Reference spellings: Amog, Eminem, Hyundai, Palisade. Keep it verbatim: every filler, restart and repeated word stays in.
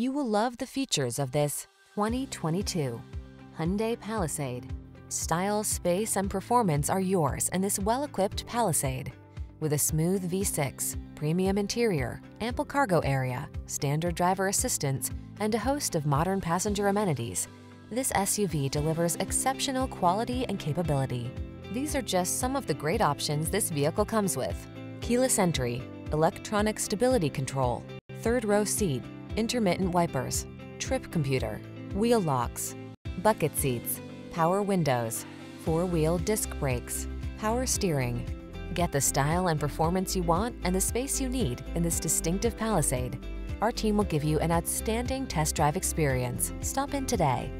You will love the features of this twenty twenty-two Hyundai Palisade. Style, space, and performance are yours in this well-equipped Palisade. With a smooth V six, premium interior, ample cargo area, standard driver assistance, and a host of modern passenger amenities, this S U V delivers exceptional quality and capability. These are just some of the great options this vehicle comes with: keyless entry, electronic stability control, third row seat, intermittent wipers, trip computer, wheel locks, bucket seats, power windows, four-wheel disc brakes, power steering. Get the style and performance you want and the space you need in this distinctive Palisade. Our team will give you an outstanding test drive experience. Stop in today.